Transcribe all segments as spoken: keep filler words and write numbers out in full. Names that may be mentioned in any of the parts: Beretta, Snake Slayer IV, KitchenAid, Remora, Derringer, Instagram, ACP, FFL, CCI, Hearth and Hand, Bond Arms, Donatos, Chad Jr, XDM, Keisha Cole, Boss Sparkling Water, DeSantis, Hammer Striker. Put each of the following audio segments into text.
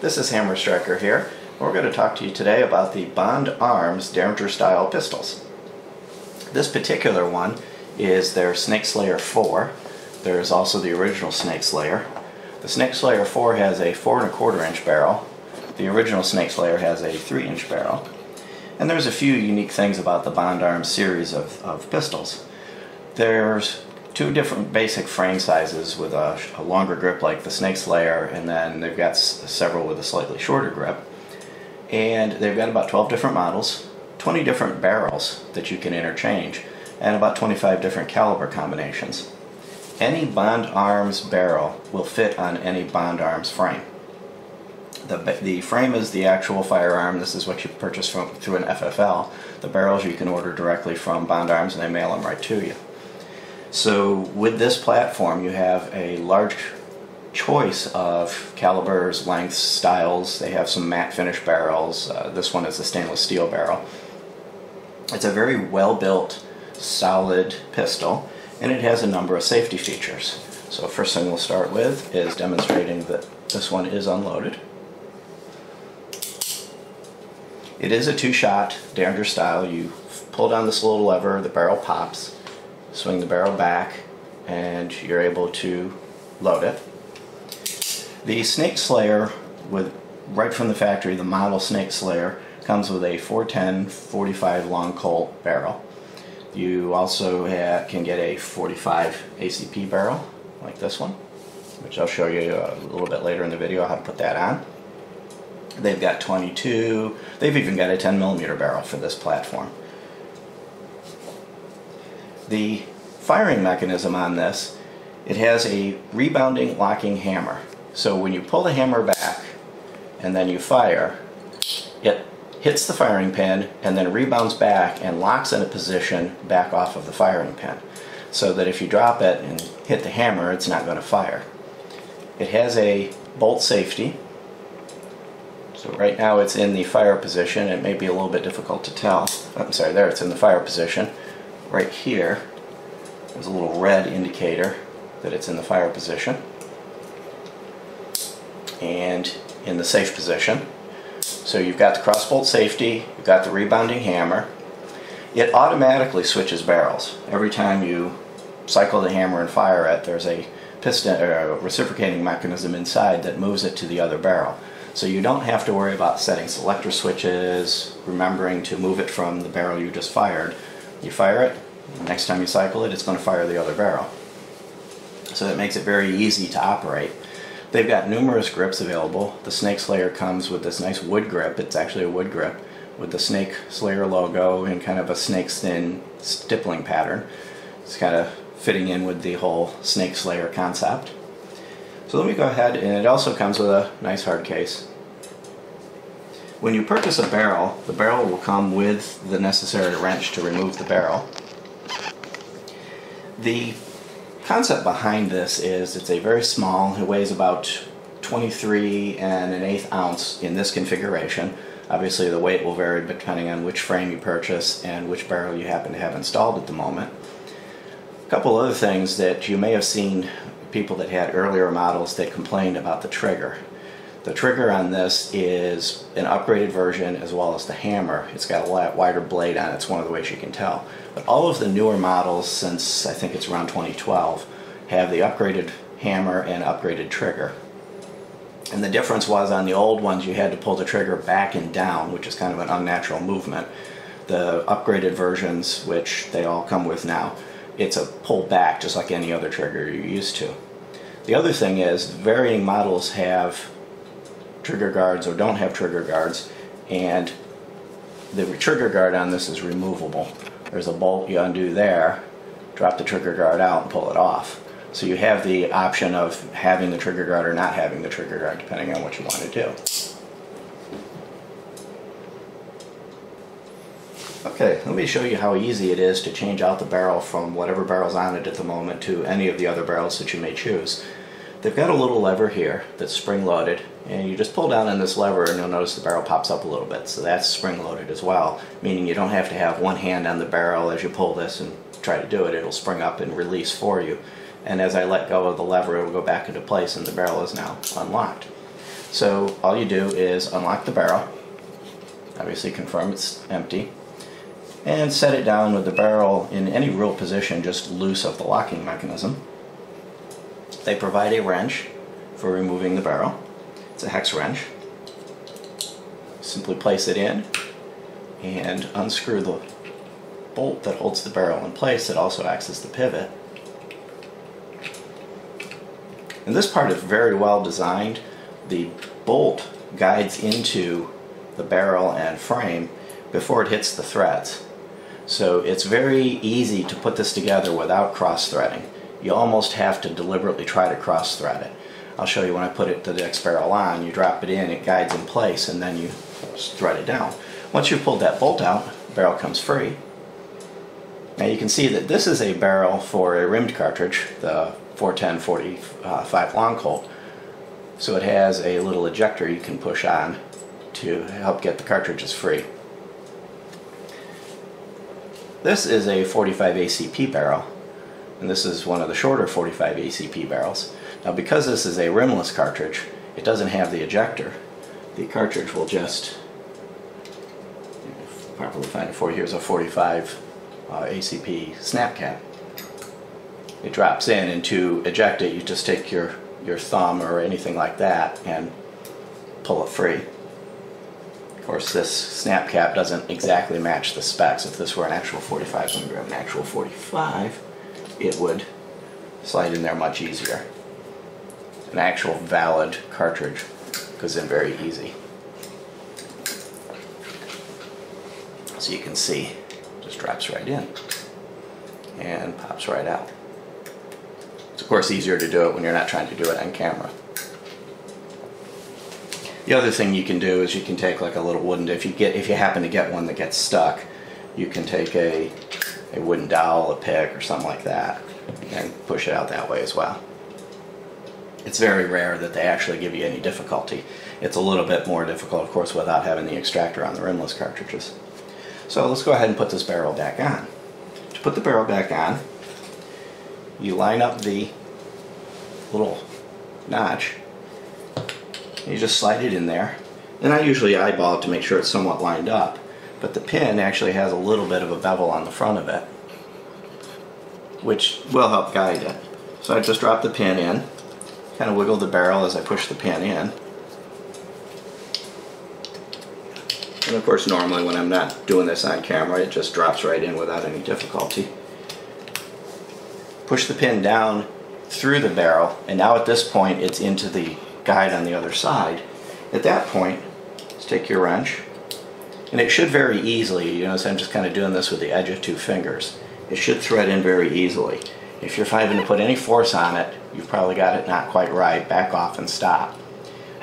This is Hammer Striker here, and we're going to talk to you today about the Bond Arms Derringer style pistols. This particular one is their Snake Slayer four. There is also the original Snake Slayer. The Snake Slayer four has a four and a quarter inch barrel. The original Snake Slayer has a three inch barrel. And there's a few unique things about the Bond Arms series of, of pistols. There's two different basic frame sizes with a, a longer grip like the Snake Slayer, and then they've got s several with a slightly shorter grip. And they've got about twelve different models, twenty different barrels that you can interchange, and about twenty-five different caliber combinations. Any Bond Arms barrel will fit on any Bond Arms frame. The, the frame is the actual firearm. This is what you purchase from, through an F F L. The barrels you can order directly from Bond Arms, and they mail them right to you. So with this platform, you have a large choice of calibers, lengths, styles. They have some matte finish barrels. Uh, this one is a stainless steel barrel. It's a very well-built, solid pistol, and it has a number of safety features. So first thing we'll start with is demonstrating that this one is unloaded. It is a two-shot Derringer style. You pull down this little lever, the barrel pops. Swing the barrel back, and you're able to load it. The Snake Slayer, with right from the factory, the model Snake Slayer, comes with a four ten forty-five long Colt barrel. You also have, can get a forty-five A C P barrel, like this one, which I'll show you a little bit later in the video how to put that on. They've got twenty-two, they've even got a ten millimeter barrel for this platform. The firing mechanism on this, it has a rebounding locking hammer. So when you pull the hammer back and then you fire, it hits the firing pin and then rebounds back and locks in a position back off of the firing pin, so that if you drop it and hit the hammer, it's not going to fire. It has a bolt safety. So right now it's in the fire position. It may be a little bit difficult to tell. Oh, I'm sorry, there it's in the fire position. Right here, there's a little red indicator that it's in the fire position and in the safe position. So you've got the crossbolt safety, you've got the rebounding hammer. It automatically switches barrels. Every time you cycle the hammer and fire it, there's a piston or a reciprocating mechanism inside that moves it to the other barrel. So you don't have to worry about setting selector switches, remembering to move it from the barrel you just fired. You fire it, next time you cycle it, it's going to fire the other barrel. So that makes it very easy to operate. They've got numerous grips available. The Snake Slayer comes with this nice wood grip. It's actually a wood grip with the Snake Slayer logo and kind of a snake skin stippling pattern. It's kind of fitting in with the whole Snake Slayer concept. So let me go ahead, and it also comes with a nice hard case. When you purchase a barrel, the barrel will come with the necessary wrench to remove the barrel. The concept behind this is it's a very small, it weighs about twenty-three and an eighth ounce in this configuration. Obviously the weight will vary depending on which frame you purchase and which barrel you happen to have installed at the moment. A couple other things that you may have seen people that had earlier models that complained about the trigger. The trigger on this is an upgraded version as well as the hammer. It's got a lot wider blade on it. It's one of the ways you can tell. But all of the newer models since I think it's around twenty twelve have the upgraded hammer and upgraded trigger. And the difference was on the old ones you had to pull the trigger back and down, which is kind of an unnatural movement. The upgraded versions, which they all come with now, it's a pull back just like any other trigger you're used to. The other thing is varying models have trigger guards or don't have trigger guards, and the trigger guard on this is removable. There's a bolt you undo there, drop the trigger guard out and pull it off. So you have the option of having the trigger guard or not having the trigger guard depending on what you want to do. Okay, let me show you how easy it is to change out the barrel from whatever barrel's on it at the moment to any of the other barrels that you may choose. They've got a little lever here that's spring-loaded, and you just pull down on this lever and you'll notice the barrel pops up a little bit. So that's spring-loaded as well, meaning you don't have to have one hand on the barrel as you pull this and try to do it. It'll spring up and release for you. And as I let go of the lever, it'll go back into place and the barrel is now unlocked. So all you do is unlock the barrel, obviously confirm it's empty, and set it down with the barrel in any real position, just loose of the locking mechanism. They provide a wrench for removing the barrel. It's a hex wrench. Simply place it in and unscrew the bolt that holds the barrel in place. It also acts as the pivot. And this part is very well designed. The bolt guides into the barrel and frame before it hits the threads. So it's very easy to put this together without cross-threading. You almost have to deliberately try to cross-thread it. I'll show you when I put it to the next barrel on, you drop it in, it guides in place, and then you thread it down. Once you've pulled that bolt out, the barrel comes free. Now you can see that this is a barrel for a rimmed cartridge, the four ten forty-five long Colt. So it has a little ejector you can push on to help get the cartridges free. This is a forty-five A C P barrel, and this is one of the shorter forty-five A C P barrels. Now because this is a rimless cartridge, it doesn't have the ejector. The cartridge will just, if properly find it for you, here's a forty-five A C P snap cap. It drops in, and to eject it you just take your, your thumb or anything like that and pull it free. Of course, this snap cap doesn't exactly match the specs. If this were an actual forty-five, let me grab an actual forty-five, it would slide in there much easier. An actual valid cartridge goes in very easy. So you can see, it just drops right in and pops right out. It's of course easier to do it when you're not trying to do it on camera. The other thing you can do is you can take like a little wooden, if you get, if you happen to get one that gets stuck, you can take a, a wooden dowel, a pick, or something like that, and push it out that way as well. It's very rare that they actually give you any difficulty. It's a little bit more difficult, of course, without having the extractor on the rimless cartridges. So let's go ahead and put this barrel back on. To put the barrel back on, you line up the little notch, and you just slide it in there. And I usually eyeball it to make sure it's somewhat lined up, but the pin actually has a little bit of a bevel on the front of it, which will help guide it. So I just drop the pin in, kind of wiggle the barrel as I push the pin in. And of course, normally when I'm not doing this on camera, it just drops right in without any difficulty. Push the pin down through the barrel, and now at this point it's into the guide on the other side. At that point, just take your wrench, and it should very easily, you notice I'm just kind of doing this with the edge of two fingers, it should thread in very easily. If you're having to put any force on it, you've probably got it not quite right. Back off and stop.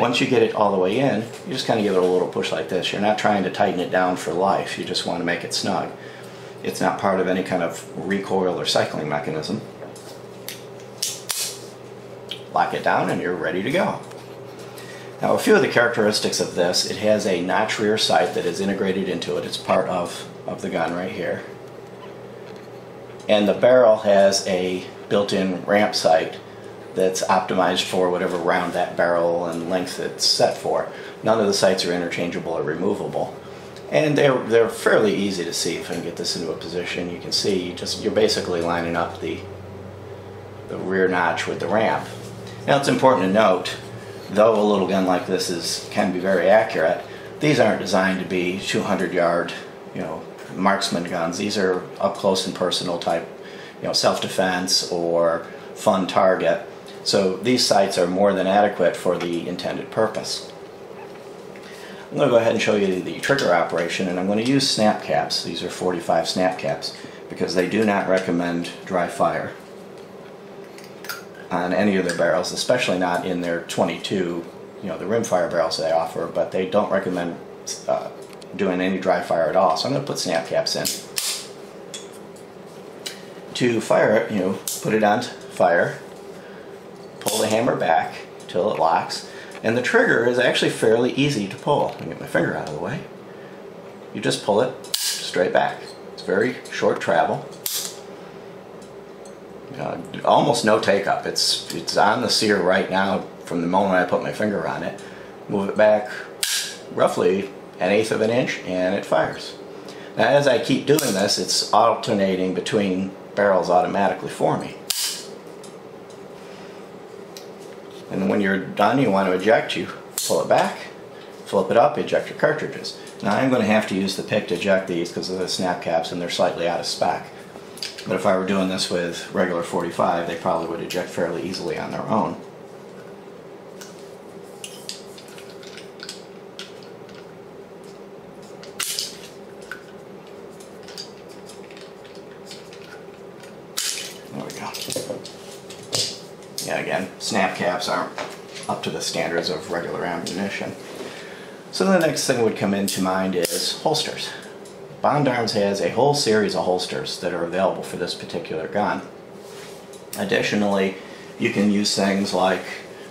Once you get it all the way in, you just kind of give it a little push like this. You're not trying to tighten it down for life. You just want to make it snug. It's not part of any kind of recoil or cycling mechanism. Lock it down and you're ready to go. Now, a few of the characteristics of this, it has a notch rear sight that is integrated into it. It's part of, of the gun right here. And the barrel has a built-in ramp sight that's optimized for whatever round that barrel and length it's set for. None of the sights are interchangeable or removable. And they're, they're fairly easy to see. If I can get this into a position, you can see you just, you're basically lining up the, the rear notch with the ramp. Now it's important to note, though a little gun like this is, can be very accurate, these aren't designed to be two hundred yard, you know, marksman guns. These are up close and personal type, you know, self-defense or fun target. So these sights are more than adequate for the intended purpose. I'm going to go ahead and show you the trigger operation, and I'm going to use snap caps. These are forty-five snap caps because they do not recommend dry fire on any of their barrels, especially not in their twenty-two, you know, the rimfire barrels they offer, but they don't recommend uh, doing any dry fire at all. So I'm going to put snap caps in. To fire it, you know, put it on fire, pull the hammer back till it locks, and the trigger is actually fairly easy to pull. Let me get my finger out of the way. You just pull it straight back. It's very short travel. Uh, almost no take up. It's, it's on the sear right now from the moment I put my finger on it. move it back roughly an eighth of an inch, and it fires. Now as I keep doing this, it's alternating between barrels automatically for me. And when you're done, you want to eject, you pull it back, flip it up, eject your cartridges. Now I'm going to have to use the pick to eject these because of the snap caps and they're slightly out of spec. But if I were doing this with regular forty-five, they probably would eject fairly easily on their own. There we go. Yeah, again, snap caps aren't up to the standards of regular ammunition. So the next thing would come into mind is holsters. Bond Arms has a whole series of holsters that are available for this particular gun. Additionally, you can use things like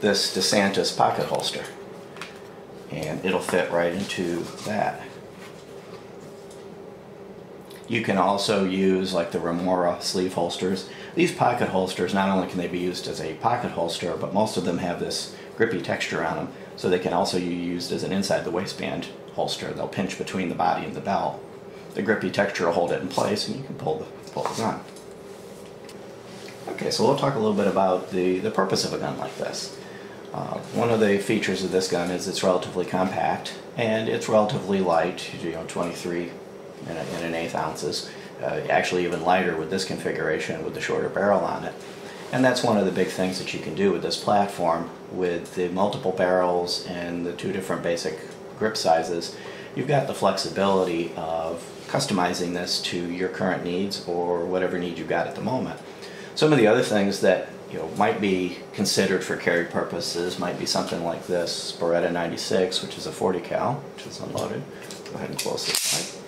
this DeSantis pocket holster, and it'll fit right into that. You can also use like the Remora sleeve holsters. These pocket holsters, not only can they be used as a pocket holster, but most of them have this grippy texture on them, so they can also be used as an inside the waistband holster. They'll pinch between the body and the belt. The grippy texture will hold it in place and you can pull the, pull the gun. Okay, so we'll talk a little bit about the, the purpose of a gun like this. Uh, one of the features of this gun is it's relatively compact and it's relatively light, you know, twenty-three and, a, and an eighth ounces. Uh, actually even lighter with this configuration with the shorter barrel on it. And that's one of the big things that you can do with this platform. With the multiple barrels and the two different basic grip sizes, you've got the flexibility of customizing this to your current needs or whatever need you've got at the moment. Some of the other things that you know might be considered for carry purposes might be something like this Beretta ninety-six, which is a forty cal, which is unloaded. Go ahead and close this slide.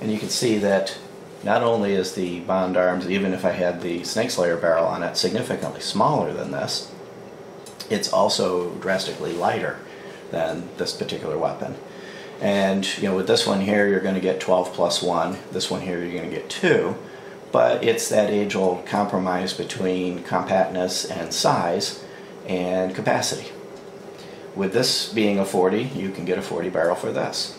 And you can see that not only is the Bond Arms, even if I had the Snake Slayer barrel on it, significantly smaller than this, it's also drastically lighter than this particular weapon. And you know, with this one here, you're going to get twelve plus one. This one here, you're going to get two. But it's that age-old compromise between compactness and size and capacity. With this being a forty, you can get a forty barrel for this.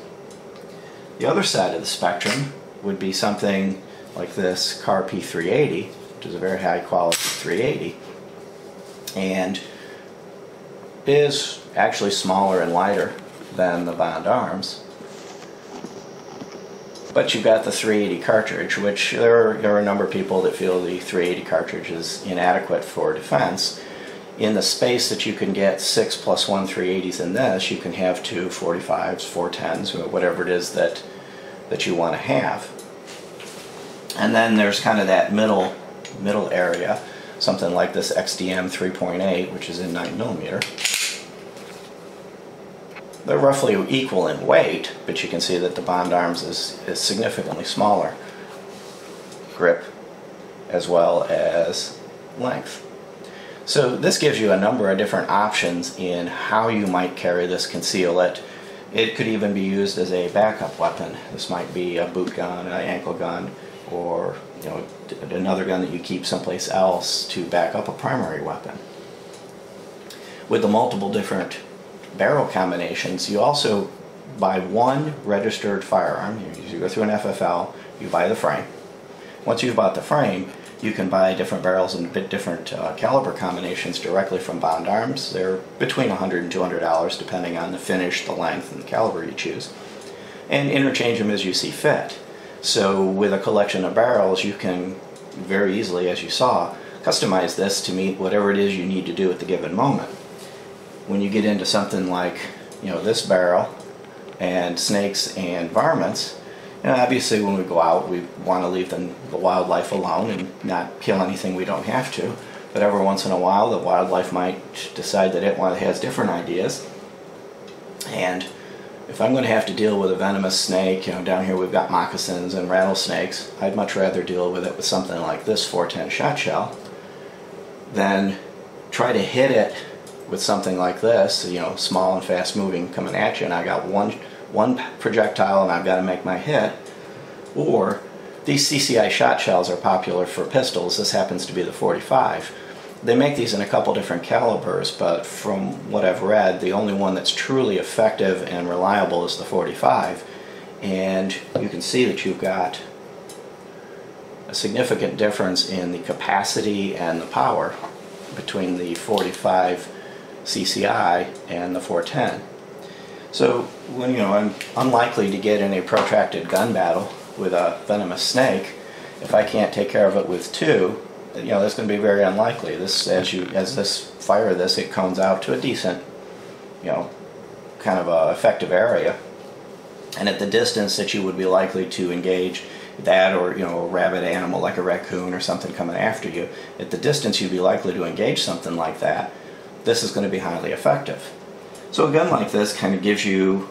The other side of the spectrum would be something like this CAR P three eighty, which is a very high-quality three eighty, and is actually smaller and lighter than the Bond Arms. But you've got the three eighty cartridge, which there are, there are a number of people that feel the three eighty cartridge is inadequate for defense. In the space that you can get six plus one three eighties in this, you can have two forty-fives, four tens, whatever it is that that you want to have. And then there's kind of that middle middle area, something like this X D M three point eight, which is in nine millimeter. They're roughly equal in weight, but you can see that the Bond Arms is, is significantly smaller grip as well as length. So this gives you a number of different options in how you might carry this, conceal it. It could even be used as a backup weapon. This might be a boot gun, an ankle gun, or you know, another gun that you keep someplace else to back up a primary weapon. With the multiple different barrel combinations, you also buy one registered firearm. You go through an F F L, you buy the frame. Once you've bought the frame, you can buy different barrels and bit different uh, caliber combinations directly from Bond Arms. They're between one hundred and two hundred dollars depending on the finish, the length, and the caliber you choose. And interchange them as you see fit. So with a collection of barrels, you can very easily, as you saw, customize this to meet whatever it is you need to do at the given moment. When you get into something like, you know, this barrel and snakes and varmints, you know, obviously when we go out, we want to leave them, the wildlife alone and not kill anything we don't have to. But every once in a while, the wildlife might decide that it has different ideas. And if I'm going to have to deal with a venomous snake, you know, down here we've got moccasins and rattlesnakes, I'd much rather deal with it with something like this four ten shot shell than try to hit it with something like this, you know, small and fast moving coming at you, and I got one, one projectile and I've got to make my hit. Or these C C I shot shells are popular for pistols. This happens to be the forty-five. They make these in a couple different calibers, but from what I've read, the only one that's truly effective and reliable is the forty-five. And you can see that you've got a significant difference in the capacity and the power between the forty-five C C I and the four ten. So, when, you know, I'm unlikely to get in a protracted gun battle with a venomous snake if I can't take care of it with two. You know, that's going to be very unlikely. This, as you, as this fire this, it cones out to a decent, you know, kind of a effective area, and at the distance that you would be likely to engage that, or, you know, a rabid animal like a raccoon or something coming after you, at the distance you'd be likely to engage something like that, this is going to be highly effective. So a gun like this kind of gives you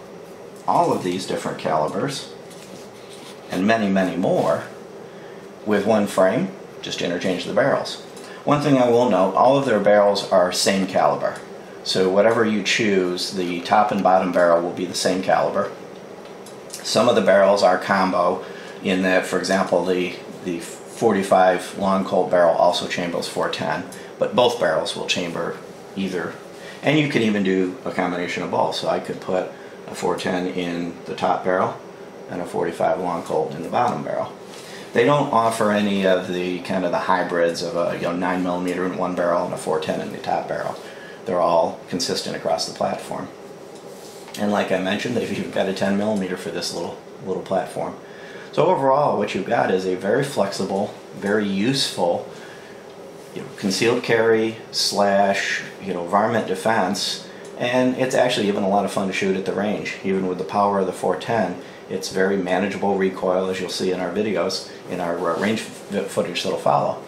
all of these different calibers and many, many more with one frame. Just interchange the barrels. One thing I will note, all of their barrels are same caliber. So whatever you choose, the top and bottom barrel will be the same caliber. Some of the barrels are combo in that, for example, the, the forty-five long Colt barrel also chambers four ten, but both barrels will chamber either. And you can even do a combination of both. So I could put a four ten in the top barrel and a forty-five long Colt in the bottom barrel. They don't offer any of the kind of the hybrids of a, you know, nine millimeter in one barrel and a four ten in the top barrel. They're all consistent across the platform. And like I mentioned, they've even got a ten millimeter for this little, little platform. So overall, what you've got is a very flexible, very useful, you know, concealed carry slash, you know, varmint defense. And it's actually even a lot of fun to shoot at the range, even with the power of the four ten. It's very manageable recoil, as you'll see in our videos, in our range footage that'll follow.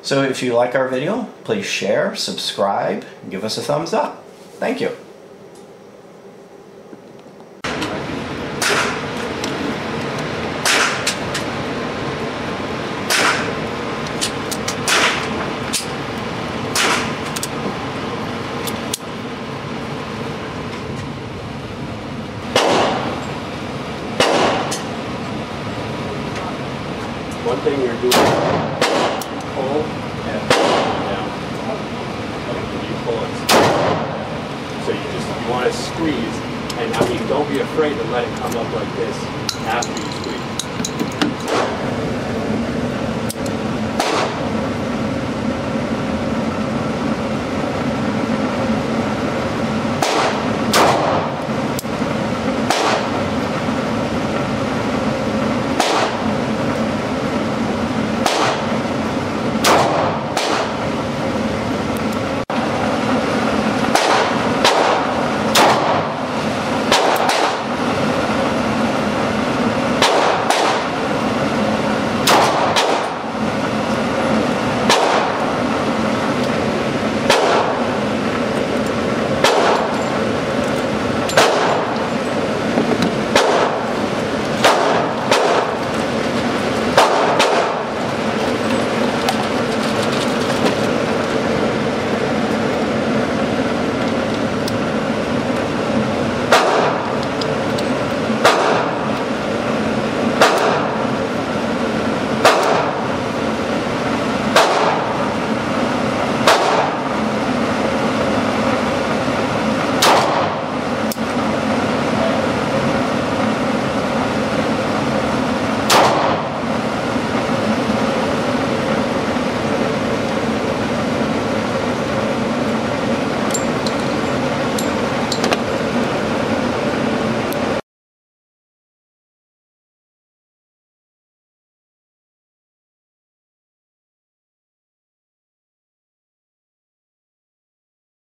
So if you like our video, please share, subscribe, and give us a thumbs up. Thank you. One thing you're doing, pull and down. You pull it. So you just, you want to squeeze, and I mean, don't be afraid to let it come up like this after you squeeze.